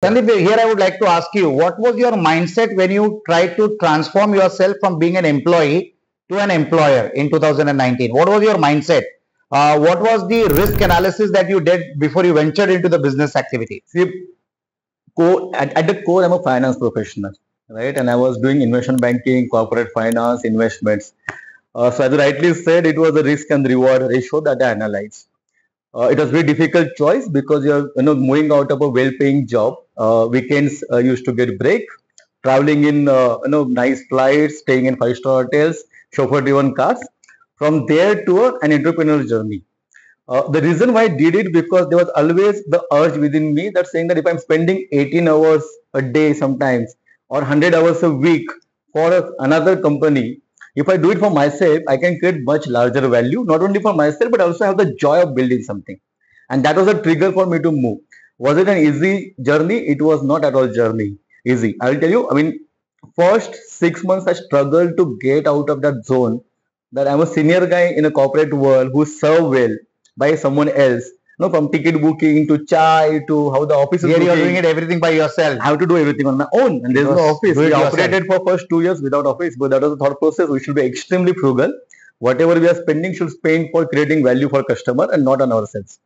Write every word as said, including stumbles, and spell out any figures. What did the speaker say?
Sandeep, here I would like to ask you, what was your mindset when you tried to transform yourself from being an employee to an employer in two thousand nineteen? What was your mindset? Uh, what was the risk analysis that you did before you ventured into the business activity? See, at, at the core, I'm a finance professional, right? And I was doing investment banking, corporate finance, investments. Uh, so as you rightly said, it was a risk and reward ratio that I analyzed. Uh, it was a very difficult choice because you're you know, moving out of a well-paying job. Uh, weekends uh, used to get break, traveling in uh, you know nice flights, staying in five-star hotels, chauffeur-driven cars. From there to uh, an entrepreneurial journey. Uh, the reason why I did it because there was always the urge within me that saying that if I'm spending eighteen hours a day sometimes or one hundred hours a week for a, another company, if I do it for myself, I can create much larger value, not only for myself, but also have the joy of building something. And that was a trigger for me to move. Was it an easy journey? It was not at all journey easy. I'll tell you, I mean, first six months I struggled to get out of that zone that I'm a senior guy in a corporate world who served well by someone else. No, from ticket booking to chai to how the office is. Here you are doing it everything by yourself. I have to do everything on my own, and there's no office. We operated for first two years without office, but that was the thought process. We should be extremely frugal. Whatever we are spending should spend for creating value for customer and not on ourselves.